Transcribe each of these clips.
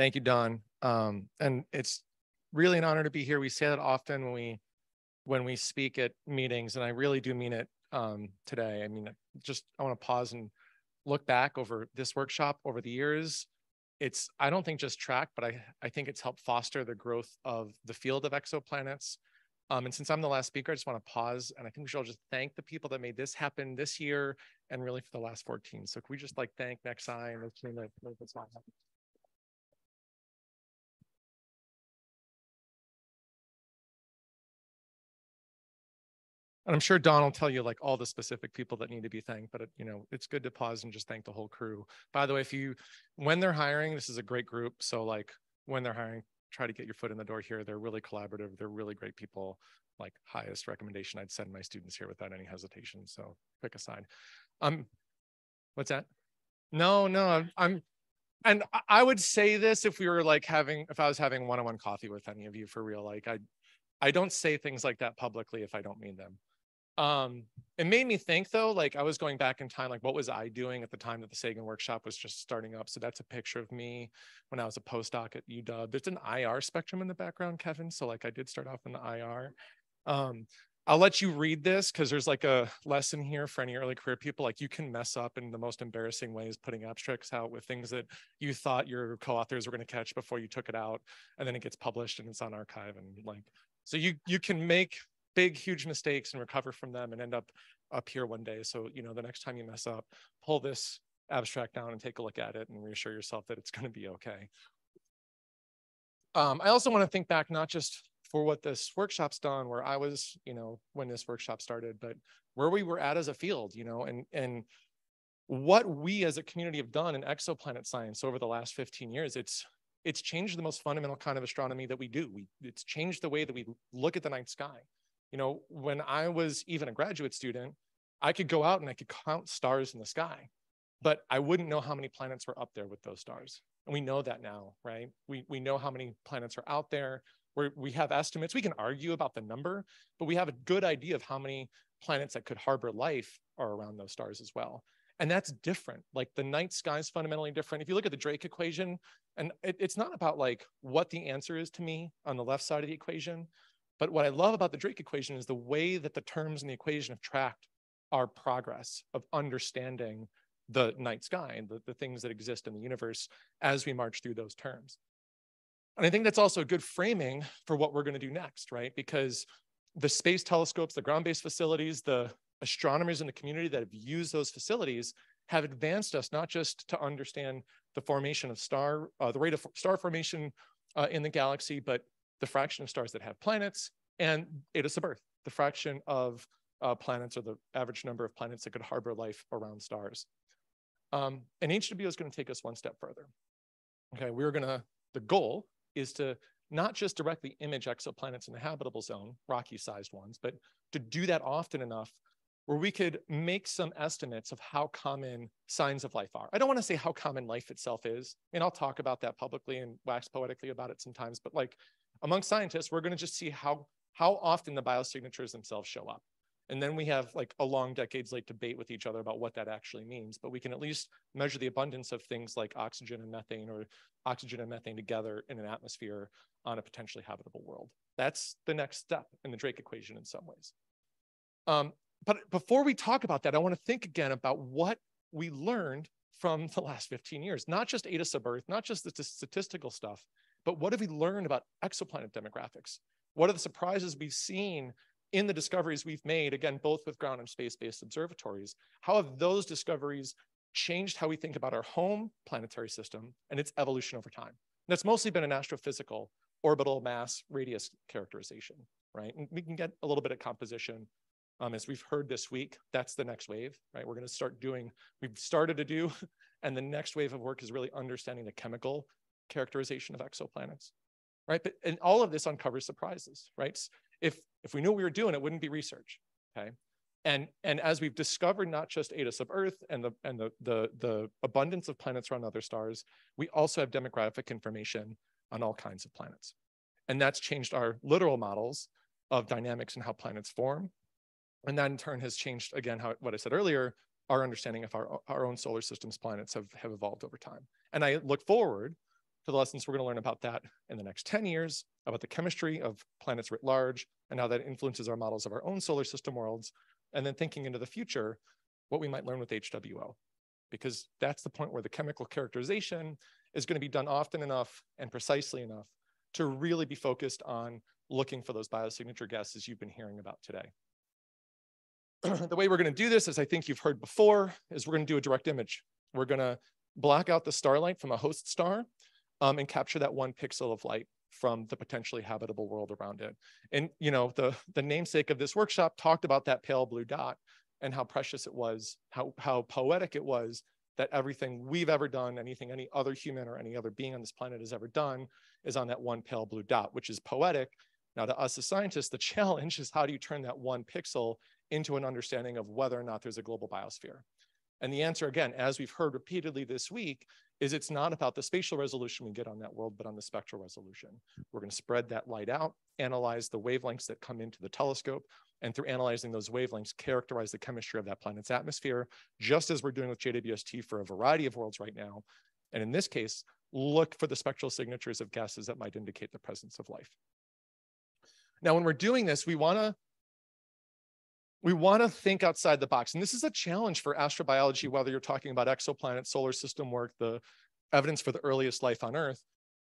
Thank you, Don. And it's really an honor to be here. We say that often when we speak at meetings, and I really do mean it today. I mean, just I want to pause and look back over this workshop over the years. It's, I don't think just track, but I think it's helped foster the growth of the field of exoplanets. And since I'm the last speaker, I just want to pause, and I think we should all just thank the people that made this happen this year and really for the last 14. So can we just like thank NExScI and the team that made this happen? And I'm sure Don will tell you like all the specific people that need to be thanked, but you know, it's good to pause and just thank the whole crew. By the way, when they're hiring, this is a great group. So like when they're hiring, try to get your foot in the door here. They're really collaborative. They're really great people. Like highest recommendation I'd send my students here without any hesitation. So quick aside. What's that? No, and I would say this if we were like having, if I was having one-on-one coffee with any of you for real, like I don't say things like that publicly if I don't mean them. It made me think though, like I was going back in time, like what was I doing at the time that the Sagan workshop was just starting up? So that's a picture of me when I was a postdoc at UW. There's an IR spectrum in the background, Kevin. So like I did start off in the IR. I'll let you read this because there's like a lesson here for any early career people. Like you can mess up in the most embarrassing ways, putting abstracts out with things that you thought your co-authors were going to catch before you took it out. And then it gets published and it's on archive. And like, so you can make big, huge mistakes and recover from them and end up here one day. So, you know, the next time you mess up, pull this abstract down and take a look at it and reassure yourself that it's going to be okay. I also want to think back, not just for what this workshop's done, where I was, you know, when this workshop started, but where we were at as a field, you know, and what we as a community have done in exoplanet science over the last 15 years. It's changed the most fundamental kind of astronomy that we do. It's changed the way that we look at the night sky. You know, when I was even a graduate student, I could go out and I could count stars in the sky, but I wouldn't know how many planets were up there with those stars. And we know that now, right? We know how many planets are out there. We have estimates. We can argue about the number, but we have a good idea of how many planets that could harbor life are around those stars as well. And that's different. Like the night sky is fundamentally different. If you look at the Drake equation, and it's not about like what the answer is to me on the left side of the equation, but what I love about the Drake equation is the way that the terms in the equation have tracked our progress of understanding the night sky and the things that exist in the universe as we march through those terms. And I think that's also a good framing for what we're going to do next, right? Because the space telescopes, the ground-based facilities, the astronomers in the community that have used those facilities have advanced us not just to understand the formation of the rate of star formation in the galaxy, but the fraction of stars that have planets, and eta sub Earth, the fraction of planets or the average number of planets that could harbor life around stars. And HWO is going to take us one step further. Okay, the goal is to not just directly image exoplanets in the habitable zone, rocky-sized ones, but to do that often enough where we could make some estimates of how common signs of life are. I don't want to say how common life itself is, and I'll talk about that publicly and wax poetically about it sometimes, but like, among scientists, we're going to just see how often the biosignatures themselves show up. And then we have like a long decades-late debate with each other about what that actually means, but we can at least measure the abundance of things like oxygen and methane or oxygen and methane together in an atmosphere on a potentially habitable world. That's the next step in the Drake equation in some ways. But before we talk about that, I want to think again about what we learned from the last 15 years, not just eta sub Earth, not just the statistical stuff, but what have we learned about exoplanet demographics? What are the surprises we've seen in the discoveries we've made, again, both with ground and space-based observatories? How have those discoveries changed how we think about our home planetary system and its evolution over time? And that's mostly been an astrophysical, orbital mass radius characterization, right? And we can get a little bit of composition. As we've heard this week, that's the next wave, right? We're gonna start doing, we've started to do, and the next wave of work is really understanding the chemical characterization of exoplanets, right? But and all of this uncovers surprises, right? If we knew what we were doing, it wouldn't be research, okay? And as we've discovered not just eta sub Earth and the abundance of planets around other stars, we also have demographic information on all kinds of planets, and that's changed our literal models of dynamics and how planets form, and that in turn has changed again what I said earlier. Our understanding of our own solar system's planets have evolved over time, and I look forward to the lessons we're going to learn about that in the next 10 years, about the chemistry of planets writ large and how that influences our models of our own solar system worlds, and then thinking into the future, what we might learn with HWO, because that's the point where the chemical characterization is going to be done often enough and precisely enough to really be focused on looking for those biosignature gases you've been hearing about today. The way we're going to do this, as I think you've heard before, is we're going to do a direct image. We're going to block out the starlight from a host star and capture that one pixel of light from the potentially habitable world around it. And you know, the namesake of this workshop talked about that pale blue dot and how precious it was, how poetic it was that everything we've ever done, anything any other human or any other being on this planet has ever done is on that one pale blue dot, which is poetic. Now to us as scientists, the challenge is how do you turn that one pixel into an understanding of whether or not there's a global biosphere? And the answer, again, as we've heard repeatedly this week, is it's not about the spatial resolution we get on that world, but on the spectral resolution. We're going to spread that light out, analyze the wavelengths that come into the telescope, and through analyzing those wavelengths, characterize the chemistry of that planet's atmosphere, just as we're doing with JWST for a variety of worlds right now. And in this case, look for the spectral signatures of gases that might indicate the presence of life. Now, when we're doing this, we want to think outside the box. And this is a challenge for astrobiology, whether you're talking about exoplanets, solar system work, the evidence for the earliest life on Earth.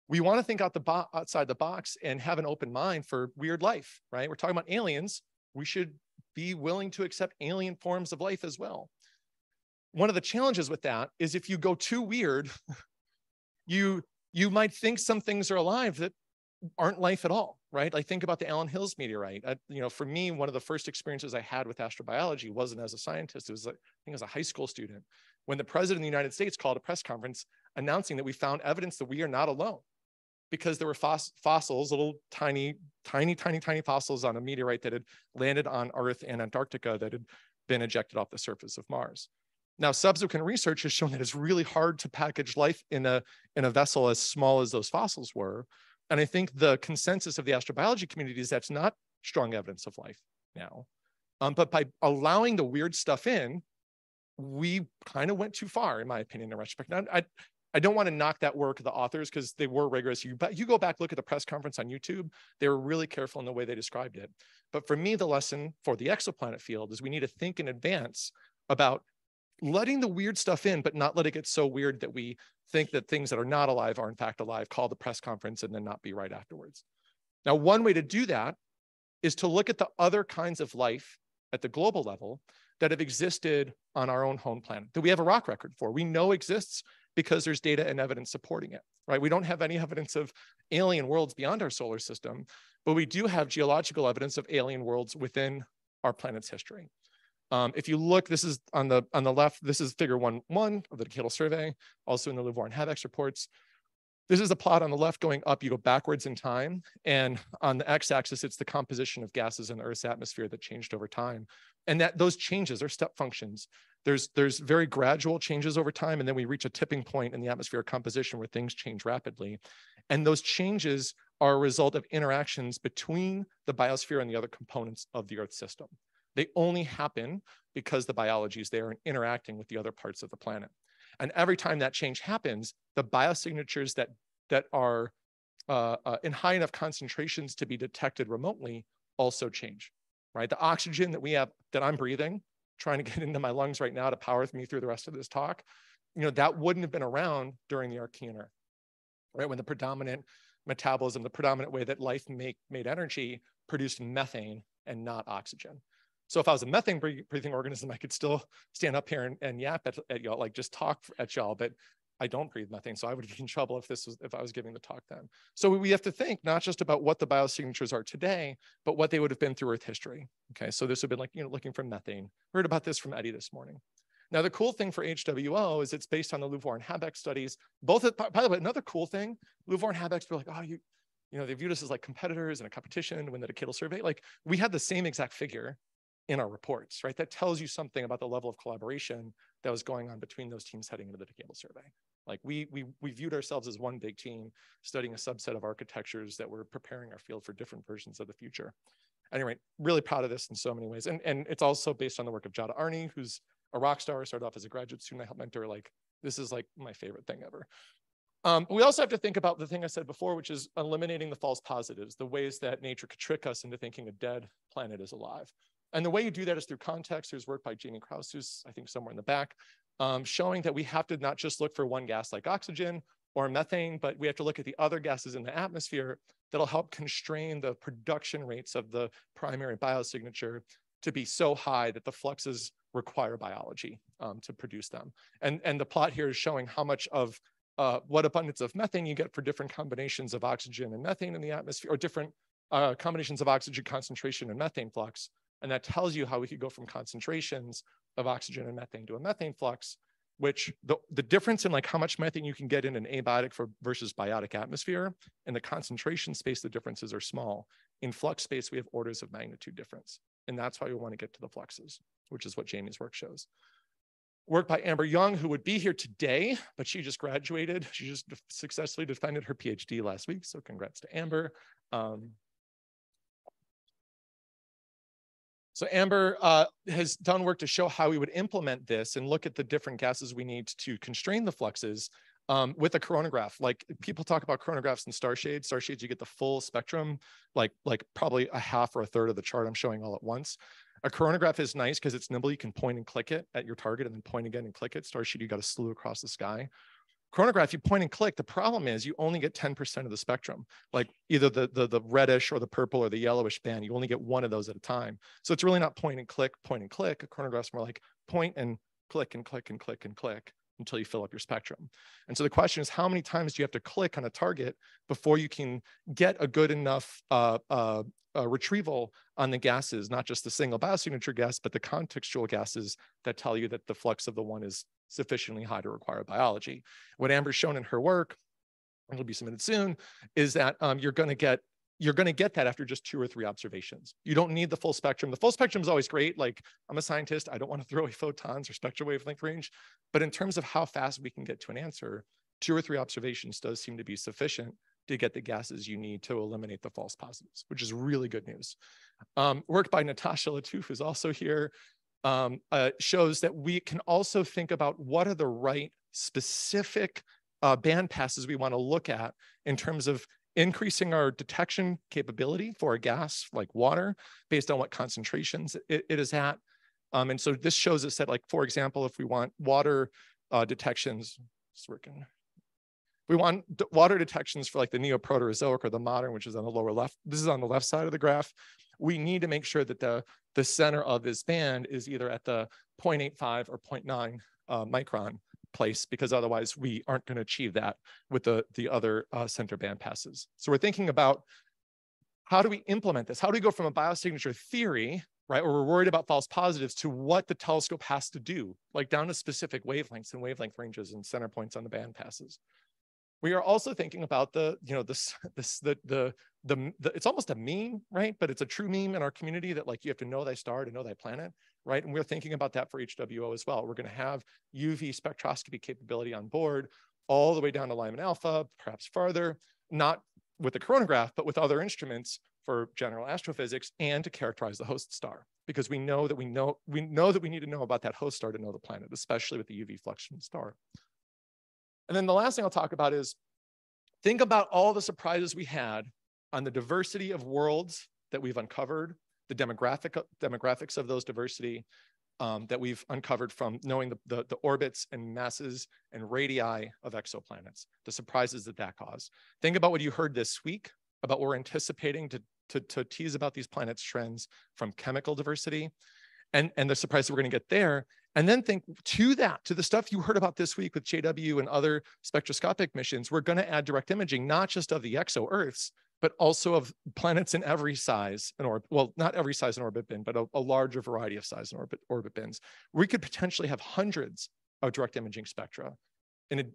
We want to think outside the box and have an open mind for weird life, right? We're talking about aliens. We should be willing to accept alien forms of life as well. One of the challenges with that is if you go too weird, you might think some things are alive that aren't life at all, right? Like think about the Allan Hills meteorite. You know, for me, one of the first experiences I had with astrobiology wasn't as a scientist. It was, I think, as a high school student, when the president of the United States called a press conference announcing that we found evidence that we are not alone, because there were fossils, little tiny fossils on a meteorite that had landed on Earth and Antarctica that had been ejected off the surface of Mars. Now, subsequent research has shown that it's really hard to package life in a vessel as small as those fossils were. And I think the consensus of the astrobiology community is that's not strong evidence of life now. But by allowing the weird stuff in, we kind of went too far, in my opinion, in retrospect. Now, I don't want to knock that work of the authors because they were rigorous. You go back, look at the press conference on YouTube. They were really careful in the way they described it. But for me, the lesson for the exoplanet field is we need to think in advance about letting the weird stuff in, but not let it get so weird that we think that things that are not alive are in fact alive, call the press conference, and then not be right afterwards. Now, one way to do that is to look at the other kinds of life at the global level that have existed on our own home planet, that we have a rock record for. We know exists because there's data and evidence supporting it, right? We don't have any evidence of alien worlds beyond our solar system, but we do have geological evidence of alien worlds within our planet's history. If you look, this is on the left, this is figure 1.1 of the Decadal survey, also in the LUVOIR-A reports. This is a plot on the left going up, you go backwards in time, and on the x-axis, it's the composition of gases in the Earth's atmosphere that changed over time. And that those changes are step functions. There's very gradual changes over time, and then we reach a tipping point in the atmospheric composition where things change rapidly. And those changes are a result of interactions between the biosphere and the other components of the Earth system. They only happen because the biology is there and interacting with the other parts of the planet. And every time that change happens, the biosignatures that are in high enough concentrations to be detected remotely also change, right? The oxygen that we have, that I'm breathing, trying to get into my lungs right now to power me through the rest of this talk, you know, that wouldn't have been around during the Archean Earth, right? When the predominant metabolism, the predominant way that life made energy produced methane and not oxygen. So if I was a methane breathing organism, I could still stand up here and yap at y'all, like just talk at y'all, but I don't breathe methane. So I would be in trouble if I was giving the talk then. So we have to think not just about what the biosignatures are today, but what they would have been through Earth history. Okay, so this would have been like, you know, looking for methane. Heard about this from Eddie this morning. Now, the cool thing for HWO is it's based on the LUVOIR-A studies. Both, by the way, another cool thing, LUVOIR-A were like, oh, you know, they viewed us as like competitors in a competition when the Decadal survey, like we had the same exact figure in our reports, right? That tells you something about the level of collaboration that was going on between those teams heading into the Decadal survey. Like we viewed ourselves as one big team studying a subset of architectures that were preparing our field for different versions of the future. Anyway, really proud of this in so many ways. And it's also based on the work of Jada Arney, who's a rock star, started off as a graduate student I helped mentor. Like, this is like my favorite thing ever. We also have to think about the thing I said before, which is eliminating the false positives, the ways that nature could trick us into thinking a dead planet is alive. And the way you do that is through context. There's work by Jamie Krause, who's I think somewhere in the back, showing that we have to not just look for one gas like oxygen or methane, but we have to look at the other gases in the atmosphere that'll help constrain the production rates of the primary biosignature to be so high that the fluxes require biology to produce them. And the plot here is showing how much of what abundance of methane you get for different combinations of oxygen and methane in the atmosphere, or different combinations of oxygen concentration and methane flux. And that tells you how we could go from concentrations of oxygen and methane to a methane flux, which the difference in like how much methane you can get in an abiotic versus biotic atmosphere, and the concentration space, the differences are small. In flux space, we have orders of magnitude difference. And that's why we want to get to the fluxes, which is what Jamie's work shows. Work by Amber Young, who would be here today, but she just graduated. She just successfully defended her PhD last week. So congrats to Amber. So Amber has done work to show how we would implement this and look at the different gases we need to constrain the fluxes with a coronagraph. Like people talk about coronagraphs and starshades. Starshades, you get the full spectrum, like probably a half or a third of the chart I'm showing all at once. A coronagraph is nice because it's nimble. You can point and click it at your target and then point again and click it. Starshade, you got to slew across the sky. Chronograph, you point and click. The problem is you only get 10% of the spectrum, like either the reddish or the purple or the yellowish band. You only get one of those at a time. So it's really not point and click, point and click. A chronograph's more like point and click and click and click and click until you fill up your spectrum. And so the question is, how many times do you have to click on a target before you can get a good enough retrieval on the gases, not just the single biosignature gas, but the contextual gases that tell you that the flux of the one is sufficiently high to require biology. What Amber's shown in her work, it'll be submitted soon, is that you're going to get that after just 2 or 3 observations. You don't need the full spectrum. The full spectrum is always great. Like I'm a scientist, I don't want to throw away photons or spectral wavelength range, but in terms of how fast we can get to an answer, 2 or 3 observations does seem to be sufficient to get the gases you need to eliminate the false positives, which is really good news. Work by Natasha Latouf is also here. Shows that we can also think about what are the right specific band passes we want to look at in terms of increasing our detection capability for a gas like water based on what concentrations it is at. And so this shows us that, like, for example, if we want water detections, it's working. We want water detections for like the Neoproterozoic or the modern, which is on the lower left. This is on the left side of the graph. We need to make sure that the center of this band is either at the 0.85 or 0.9 micron place, because otherwise we aren't going to achieve that with the other center band passes. So we're thinking about, how do we implement this? How do we go from a biosignature theory, right, where we're worried about false positives, to what the telescope has to do, like down to specific wavelengths and wavelength ranges and center points on the band passes? We are also thinking about the it's almost a meme, right? But it's a true meme in our community that, like, you have to know thy star to know thy planet, right? And we're thinking about that for HWO as well. We're going to have UV spectroscopy capability on board all the way down to Lyman Alpha, perhaps farther, not with the coronagraph, but with other instruments for general astrophysics and to characterize the host star, because we need to know about that host star to know the planet, especially with the UV flux from the star. And then the last thing I'll talk about is, think about all the surprises we had on the diversity of worlds that we've uncovered, the demographics of those diversity that we've uncovered from knowing the orbits and masses and radii of exoplanets, the surprises that caused. Think about what you heard this week about what we're anticipating to tease about these planets' trends from chemical diversity and the surprise that we're going to get there. And then think to the stuff you heard about this week with JW and other spectroscopic missions. We're going to add direct imaging, not just of the exo-Earths, but also of planets in every size and orbit. Well, not every size and orbit bin, but a larger variety of size and orbit bins. We could potentially have hundreds of direct imaging spectra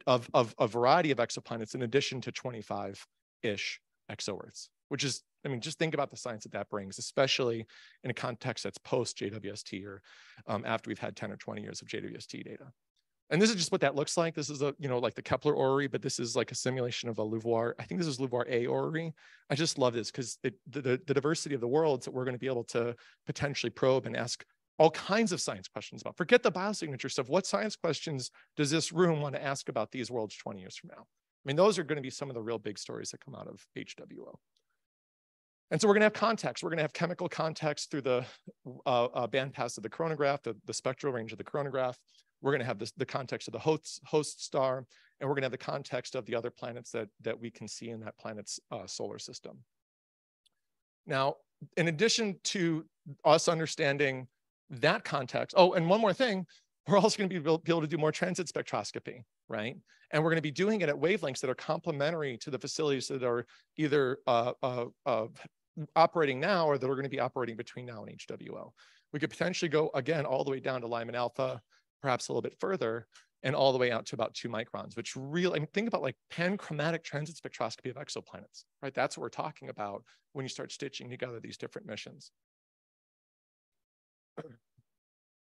of a variety of exoplanets in addition to 25-ish exo-Earths, which is, I mean, just think about the science that brings, especially in a context that's post-JWST or after we've had 10 or 20 years of JWST data. And this is just what that looks like. This is like the Kepler Orrery, but this is like a simulation of a LUVOIR. I think this is LUVOIR-A Orrery. I just love this because the diversity of the worlds that we're going to be able to potentially probe and ask all kinds of science questions about. Forget the biosignature stuff. What science questions does this room want to ask about these worlds 20 years from now? I mean, those are going to be some of the real big stories that come out of HWO. And so we're going to have context. We're going to have chemical context through the bandpass of the chronograph, the spectral range of the chronograph. We're going to have this, the context of the host star, and we're going to have the context of the other planets that we can see in that planet's solar system. Now, in addition to us understanding that context, oh, and one more thing, we're also going to be able to do more transit spectroscopy, right? And we're going to be doing it at wavelengths that are complementary to the facilities that are either operating now or that are going to be operating between now and HWO. We could potentially go, again, all the way down to Lyman Alpha, perhaps a little bit further, and all the way out to about 2 microns, which really, I mean, think about like panchromatic transit spectroscopy of exoplanets, right? That's what we're talking about when you start stitching together these different missions.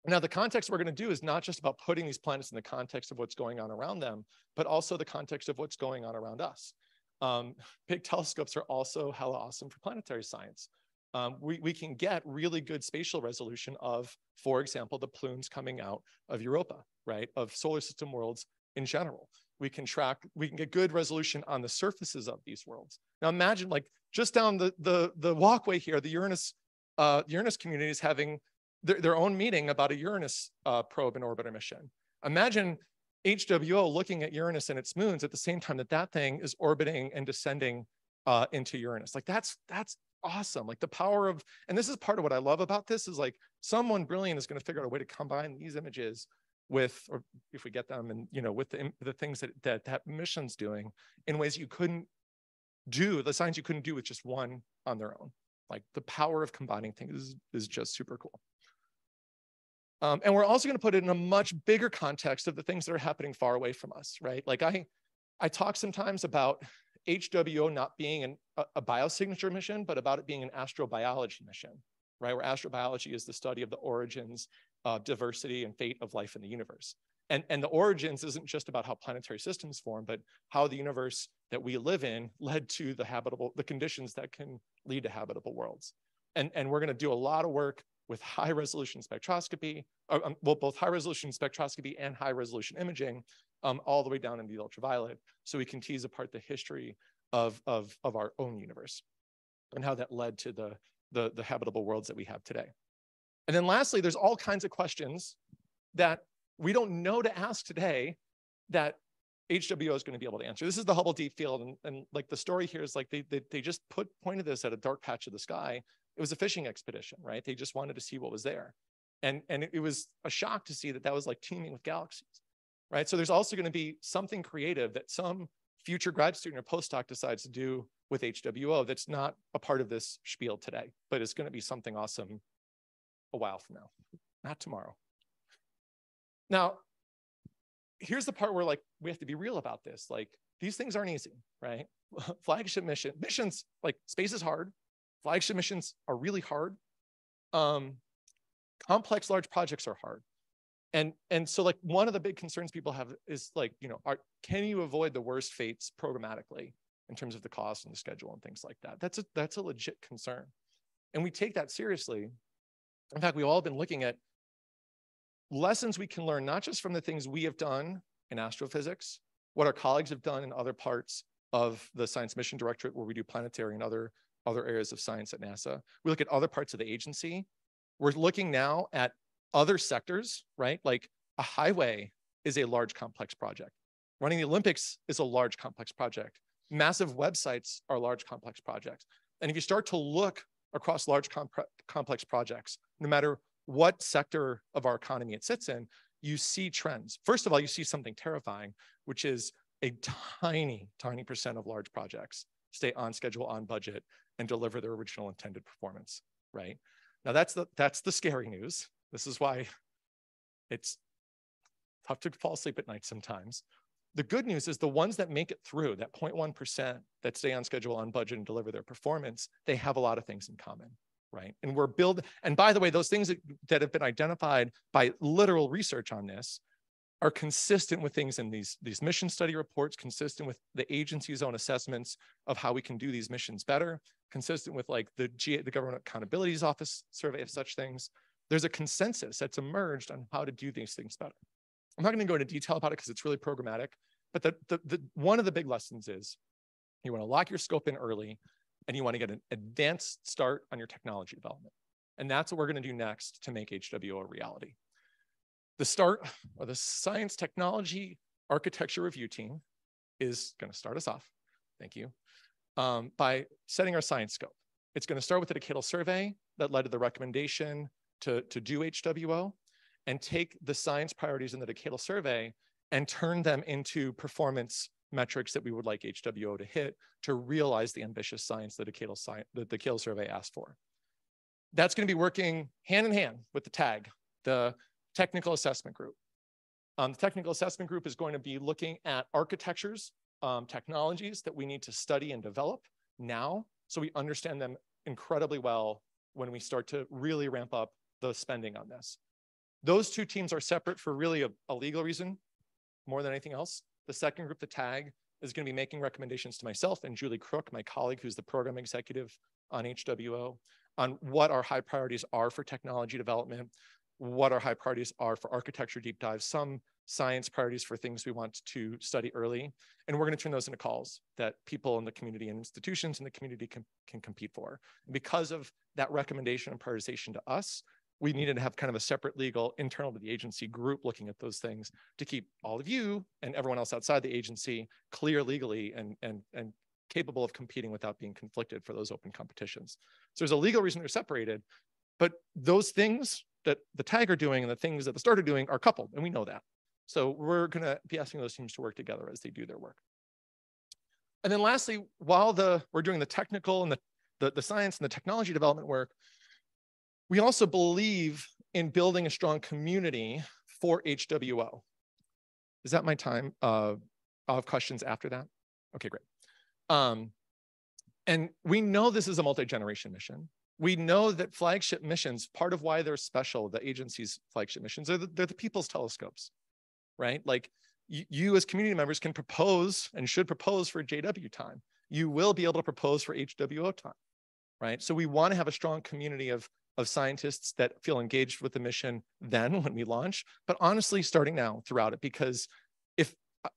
Now, the context we're going to do is not just about putting these planets in the context of what's going on around them, but also the context of what's going on around us. Big telescopes are also hella awesome for planetary science. We can get really good spatial resolution of, for example, the plumes coming out of Europa, right? Of solar system worlds in general. We can get good resolution on the surfaces of these worlds. Now imagine, like, just down the walkway here, the Uranus community is having their own meeting about a Uranus probe and orbiter mission. Imagine HWO looking at Uranus and its moons at the same time that thing is orbiting and descending into Uranus. Like, that's awesome. Like, the power of, and this is part of what I love about this, is like someone brilliant is going to figure out a way to combine these images with, or if we get them, and, you know, with the things that mission's doing in ways you couldn't do, the science you couldn't do with just one on their own. Like, the power of combining things is just super cool. And we're also going to put it in a much bigger context of the things that are happening far away from us, right? Like, I talk sometimes about HWO not being a biosignature mission, but about it being an astrobiology mission, right? Where astrobiology is the study of the origins, diversity, and fate of life in the universe. And the origins isn't just about how planetary systems form, but how the universe that we live in led to the conditions that can lead to habitable worlds. And we're going to do a lot of work with high-resolution spectroscopy, well, both high-resolution spectroscopy and high-resolution imaging, all the way down into the ultraviolet, so we can tease apart the history of our own universe and how that led to the habitable worlds that we have today. And then lastly, there's all kinds of questions that we don't know to ask today that HWO is going to be able to answer. This is the Hubble Deep Field, and like, the story here is like they just pointed this at a dark patch of the sky. It was a fishing expedition, right? They just wanted to see what was there. And it was a shock to see that was like teeming with galaxies, right? So there's also going to be something creative that some future grad student or postdoc decides to do with HWO that's not a part of this spiel today, but it's going to be something awesome a while from now, not tomorrow. Now, here's the part where, like, we have to be real about this. Like, these things aren't easy, right? Flagship missions, like, space is hard. Flagship missions are really hard. Complex large projects are hard. And so, like, one of the big concerns people have is, like, you know, can you avoid the worst fates programmatically in terms of the cost and the schedule and things like that? That's a legit concern. And we take that seriously. In fact, we've all been looking at lessons we can learn, not just from the things we have done in astrophysics, what our colleagues have done in other parts of the Science Mission Directorate, where we do planetary and other areas of science at NASA. We look at other parts of the agency. We're looking now at other sectors, right? Like, a highway is a large, complex project. Running the Olympics is a large, complex project. Massive websites are large, complex projects. And if you start to look across large, complex projects, no matter what sector of our economy it sits in, you see trends. First of all, you see something terrifying, which is a tiny, tiny percent of large projects stay on schedule, on budget, and deliver their original intended performance, right? Now, that's the scary news. This is why it's tough to fall asleep at night sometimes. The good news is the ones that make it through, that 0.1% that stay on schedule, on budget, and deliver their performance, they have a lot of things in common, right? And we're building, and by the way, those things that have been identified by literal research on this are consistent with things in these mission study reports, consistent with the agency's own assessments of how we can do these missions better, consistent with, like, the Government Accountabilities Office survey of such things. There's a consensus that's emerged on how to do these things better. I'm not going to go into detail about it because it's really programmatic, But one of the big lessons is you want to lock your scope in early, and you want to get an advanced start on your technology development. And that's what we're going to do next to make HWO a reality. The START, or the Science Technology Architecture Review Team, is going to start us off, thank you, by setting our science scope. It's going to start with a decadal survey that led to the recommendation to do HWO, and take the science priorities in the decadal survey and turn them into performance metrics that we would like HWO to hit to realize the ambitious science that the decadal survey asked for. That's going to be working hand in hand with the TAG, the technical assessment group. The technical assessment group is going to be looking at architectures, technologies that we need to study and develop now, so we understand them incredibly well when we start to really ramp up the spending on this. Those two teams are separate for really a legal reason more than anything else. The second group, the TAG, is going to be making recommendations to myself and Julie Crook, my colleague who's the program executive on HWO, on what our high priorities are for technology development, what our high priorities are for architecture deep dives, some science priorities for things we want to study early. And we're going to turn those into calls that people in the community and institutions in the community can compete for. And because of that recommendation and prioritization to us, we needed to have kind of a separate legal internal to the agency group looking at those things to keep all of you and everyone else outside the agency clear legally and capable of competing without being conflicted for those open competitions. So there's a legal reason they're separated, but those things that the TAG are doing and the things that the START are doing are coupled, and we know that. So we're going to be asking those teams to work together as they do their work. And then lastly, while we're doing the technical and the science and the technology development work, we also believe in building a strong community for HWO. Is that my time? I'll have questions after that. Okay, great. And we know this is a multi-generation mission. We know that flagship missions, part of why they're special, the agency's flagship missions, they're the people's telescopes, right? Like you as community members can propose and should propose for JW time. You will be able to propose for HWO time, right? So we want to have a strong community of scientists that feel engaged with the mission then when we launch, but honestly starting now throughout it, because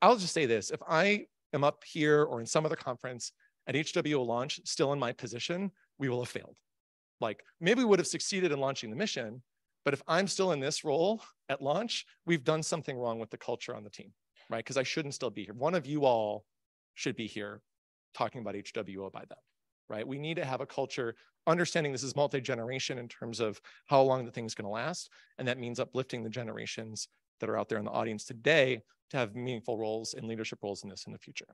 I'll just say this, if I am up here or in some other conference at HWO launch still in my position, we will have failed. Like maybe we would have succeeded in launching the mission, but if I'm still in this role at launch, we've done something wrong with the culture on the team, right? Because I shouldn't still be here. One of you all should be here talking about HWO by then. Right? We need to have a culture understanding this is multi-generation in terms of how long the thing's going to last. And that means uplifting the generations that are out there in the audience today to have meaningful roles and leadership roles in this in the future.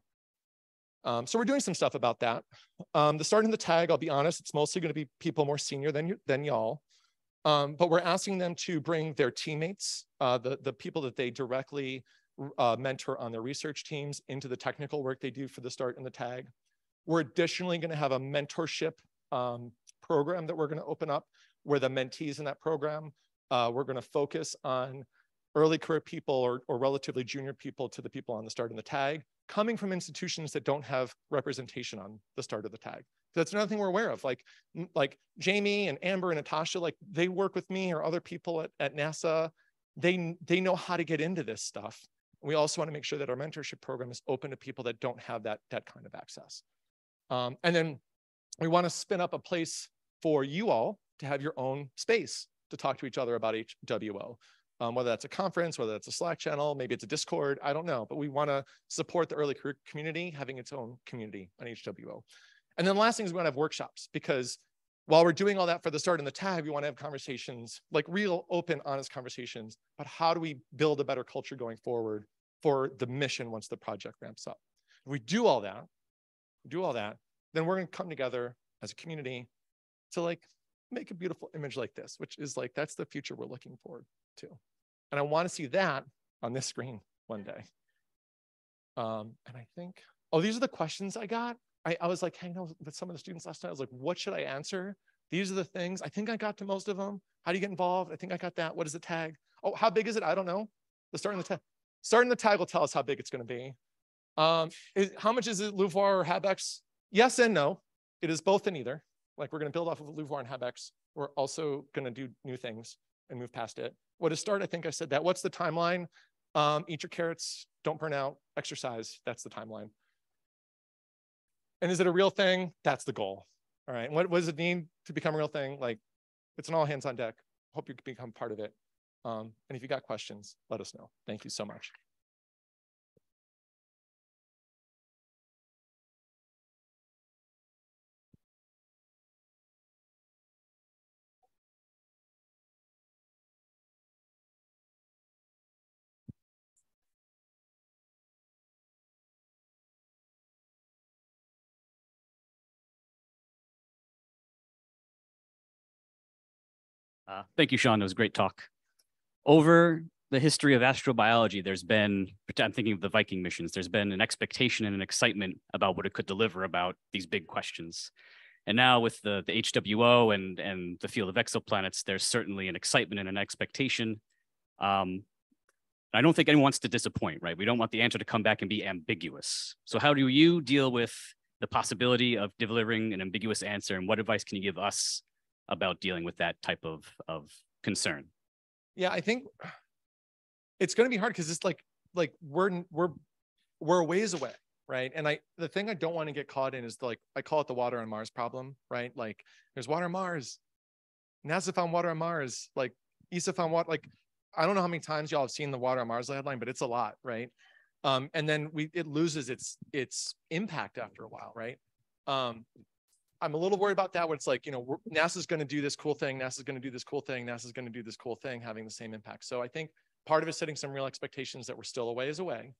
So we're doing some stuff about that. The START and the TAG, I'll be honest, it's mostly going to be people more senior than y'all. But we're asking them to bring their teammates, the people that they directly mentor on their research teams, into the technical work they do for the START and the TAG. We're additionally going to have a mentorship program that we're going to open up where the mentees in that program, we're going to focus on early career people or relatively junior people to the people on the START and the TAG coming from institutions that don't have representation on the START or the TAG. So that's another thing we're aware of. Like Jamie and Amber and Natasha, like they work with me or other people at NASA. They know how to get into this stuff. We also want to make sure that our mentorship program is open to people that don't have that kind of access. And then we want to spin up a place for you all to have your own space to talk to each other about HWO, whether that's a conference, whether that's a Slack channel, maybe it's a Discord, I don't know. But we want to support the early career community having its own community on HWO. And then the last thing is we want to have workshops, because while we're doing all that for the START and the TAG, we want to have conversations, like real open, honest conversations about how do we build a better culture going forward for the mission once the project ramps up. If we do all that, then we're going to come together as a community to like make a beautiful image like this, which is like, that's the future we're looking forward to. And I want to see that on this screen one day. And I think, oh, these are the questions I got. I was like hanging out with some of the students last night. I was like, what should I answer? These are the things. I think I got to most of them. How do you get involved? I think I got that. What is the TAG? Oh, how big is it? I don't know. The START and the TAG. START and the TAG will tell us how big it's going to be. How much is it LUVOIR or HabX? Yes and no. It is both and either. Like we're going to build off of LUVOIR and HabX. We're also going to do new things and move past it. What is START? I think I said that. What's the timeline? Eat your carrots, don't burn out, exercise, that's the timeline. And is it a real thing? That's the goal. All right, what does it mean to become a real thing? Like, it's an all hands on deck. Hope you become part of it. And if you got questions, let us know. Thank you so much. Thank you, Sean. It was a great talk. Over the history of astrobiology, there's been, I'm thinking of the Viking missions, there's been an expectation and an excitement about what it could deliver about these big questions. And now with the HWO and the field of exoplanets, there's certainly an excitement and an expectation. I don't think anyone wants to disappoint, right? We don't want the answer to come back and be ambiguous. So how do you deal with the possibility of delivering an ambiguous answer? And what advice can you give us about dealing with that type of concern? Yeah, I think it's going to be hard because it's like we're a ways away, right? And the thing I don't want to get caught in is I call it the water on Mars problem, right? Like, there's water on Mars. NASA found water on Mars. Like, ESA found water. Like, I don't know how many times y'all have seen the water on Mars headline, but it's a lot, right? And then it loses its impact after a while, right? I'm a little worried about that, where it's like, NASA's going to do this cool thing, NASA's going to do this cool thing, NASA's going to do this cool thing, having the same impact. So I think part of it is setting some real expectations that we're still a ways away,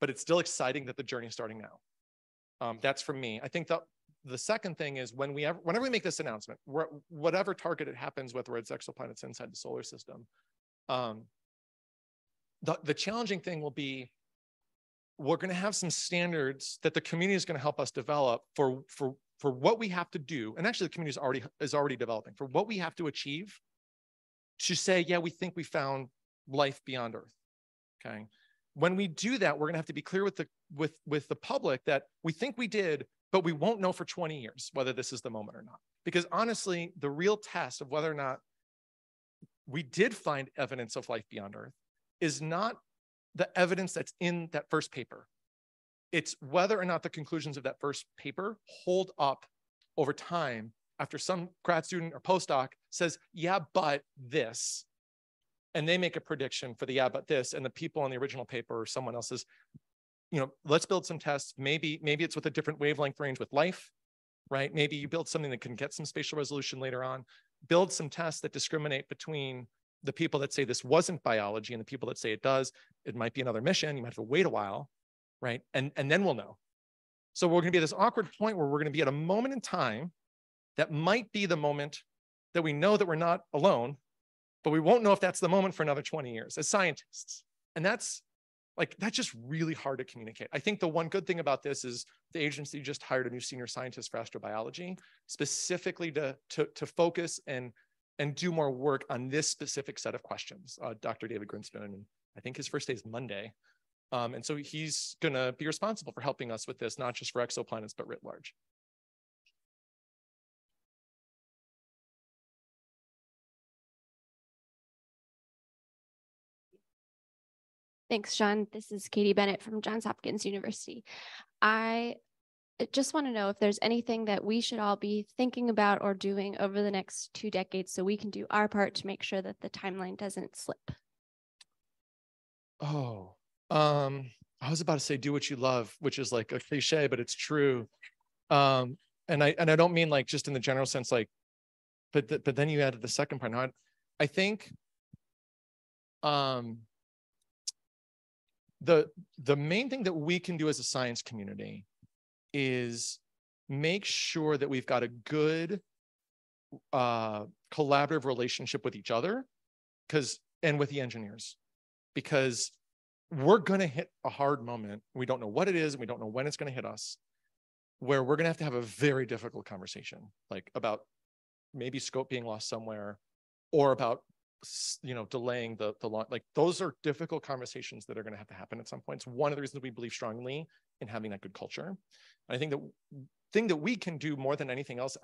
but it's still exciting that the journey is starting now. That's for me. I think the second thing is whenever we make this announcement, whatever target it happens with, where it's exoplanets inside the solar system, the challenging thing will be, we're going to have some standards that the community is going to help us develop for what we have to do, and actually the community is already developing, for what we have to achieve to say, yeah, we think we found life beyond Earth, okay? When we do that, we're gonna have to be clear with the public that we think we did, but we won't know for 20 years whether this is the moment or not. Because honestly, the real test of whether or not we did find evidence of life beyond Earth is not the evidence that's in that first paper. It's whether or not the conclusions of that first paper hold up over time after some grad student or postdoc says, yeah, but this, and they make a prediction for the yeah, but this, and the people on the original paper or someone else says, let's build some tests. Maybe it's with a different wavelength range with life, right? Maybe you build something that can get some spatial resolution later on. Build some tests that discriminate between the people that say this wasn't biology and the people that say it does. It might be another mission. You might have to wait a while. Right? And then we'll know. So we're going to be at this awkward point where we're going to be at a moment in time that might be the moment that we know that we're not alone, but we won't know if that's the moment for another 20 years as scientists. And that's just really hard to communicate. I think the one good thing about this is the agency just hired a new senior scientist for astrobiology, specifically to focus and do more work on this specific set of questions. Dr. David Grinspoon, I think his first day is Monday. And so he's going to be responsible for helping us with this, not just for exoplanets, but writ large. Thanks, Sean. This is Katie Bennett from Johns Hopkins University. I just want to know if there's anything that we should all be thinking about or doing over the next 2 decades so we can do our part to make sure that the timeline doesn't slip. Oh. I was about to say, do what you love, which is like a cliche, but it's true. And I don't mean like just in the general sense, but then you added the second part. I think, the main thing that we can do as a science community is make sure that we've got a good, collaborative relationship with each other and with the engineers, because we're going to hit a hard moment. We don't know what it is, and we don't know when it's going to hit us, where we're going to have a very difficult conversation, like about maybe scope being lost somewhere, or about, delaying the launch. Like, those are difficult conversations that are going to have to happen at some point. It's one of the reasons we believe strongly in having that good culture. And I think the thing that we can do more than anything else,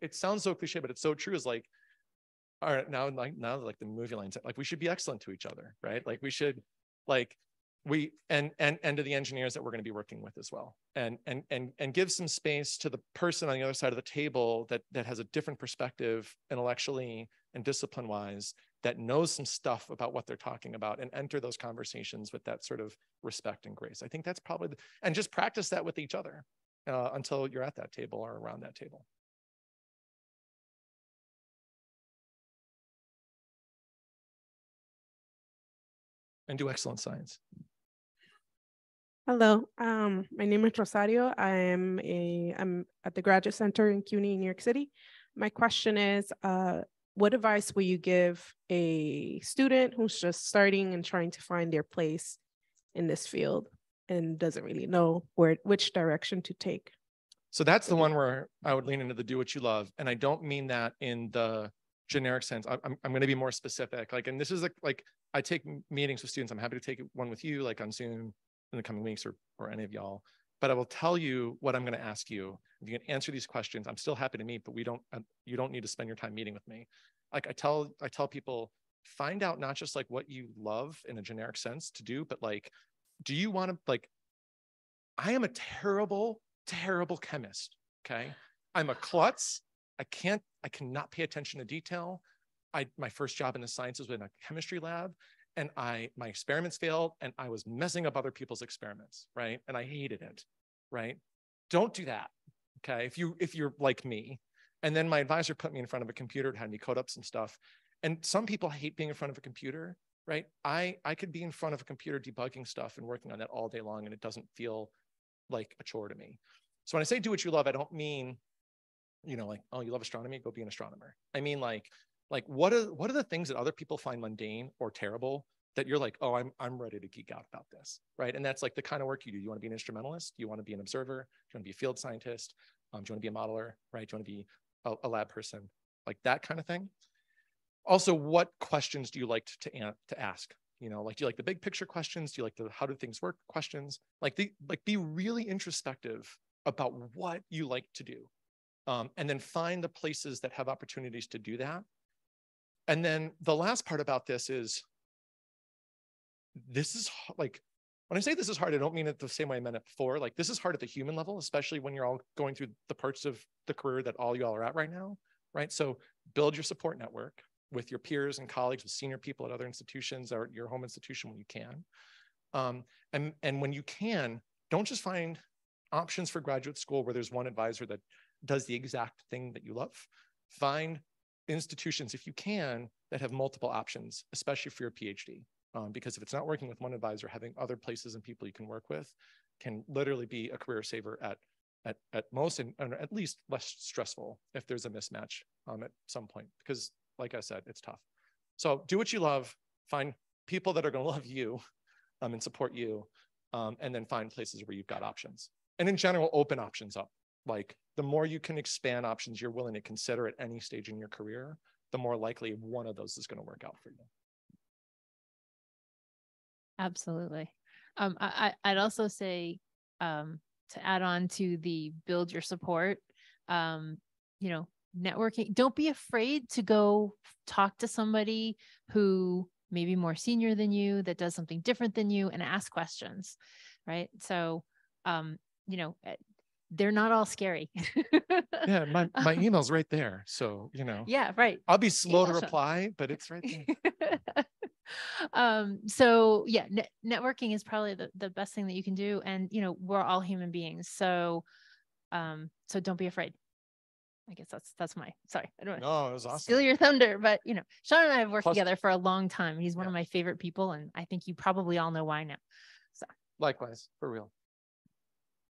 it sounds so cliche, but it's so true, is like, all right, now the movie lines, like, we should be excellent to each other, right? Like, we should like we and to the engineers that we're going to be working with as well, and give some space to the person on the other side of the table that has a different perspective intellectually and discipline wise, that knows some stuff about what they're talking about, and enter those conversations with that sort of respect and grace. I think that's probably and just practice that with each other until you're at that table or around that table. And do excellent science. Hello, my name is Rosario. I'm at the Graduate Center in CUNY, New York City. My question is, what advice will you give a student who's just starting and trying to find their place in this field and doesn't really know which direction to take? So that's the one where I would lean into the do what you love. And I don't mean that in the generic sense. I'm going to be more specific. Like, and this is like I take meetings with students. I'm happy to take one with you, like on Zoom in the coming weeks, or any of y'all. But I will tell you what I'm going to ask you. If you can answer these questions, I'm still happy to meet, but you don't need to spend your time meeting with me. Like I tell people, find out not just like what you love in a generic sense to do, but like, do you want to, like, I am a terrible, terrible chemist. Okay. I'm a klutz. I cannot pay attention to detail. My first job in the sciences was in a chemistry lab, and my experiments failed, and I was messing up other people's experiments, right? And I hated it, right? Don't do that, okay? If you're like me. And then my advisor put me in front of a computer and had me code up some stuff. And some people hate being in front of a computer, right? I could be in front of a computer debugging stuff and working on that all day long, and it doesn't feel like a chore to me. So when I say do what you love, I don't mean, you know, like, oh, you love astronomy, go be an astronomer. I mean, like what are the things that other people find mundane or terrible that you're like, oh, I'm ready to geek out about this, right? And that's like the kind of work you do. You want to be an instrumentalist? You want to be an observer? Do you want to be a field scientist? Do you want to be a modeler, right? Do you want to be a lab person? Like that kind of thing. Also, what questions do you like to ask? You know, like, do you like the big picture questions? Do you like the how do things work questions? Like be really introspective about what you like to do. And then find the places that have opportunities to do that. And then the last part about this is like, when I say this is hard, I don't mean it the same way I meant it before. Like, this is hard at the human level, especially when you're all going through the parts of the career that all you all are at right now, right? So build your support network with your peers and colleagues, with senior people at other institutions or your home institution when you can. And when you can, don't just find options for graduate school where there's one advisor that does the exact thing that you love. Find institutions, if you can, that have multiple options, especially for your PhD, because if it's not working with one advisor, having other places and people you can work with can literally be a career saver at most, and at least less stressful if there's a mismatch at some point, because like I said, it's tough. So do what you love, find people that are going to love you and support you, and then find places where you've got options. And in general, open options up. Like, the more you can expand options you're willing to consider at any stage in your career, the more likely one of those is going to work out for you. Absolutely. I'd also say to add on to the build your support, you know, networking. Don't be afraid to go talk to somebody who may be more senior than you, that does something different than you, and ask questions, right? So, you know, they're not all scary. Yeah, my email's right there. So, you know. Yeah, right. I'll be slow to reply, but it's right there. So yeah, networking is probably the best thing that you can do. And, you know, we're all human beings. So, so don't be afraid. I guess that's my, sorry. I don't want to steal your thunder, but, you know, Sean and I have worked together for a long time. He's one of my favorite people. And I think you probably all know why now. So likewise, for real.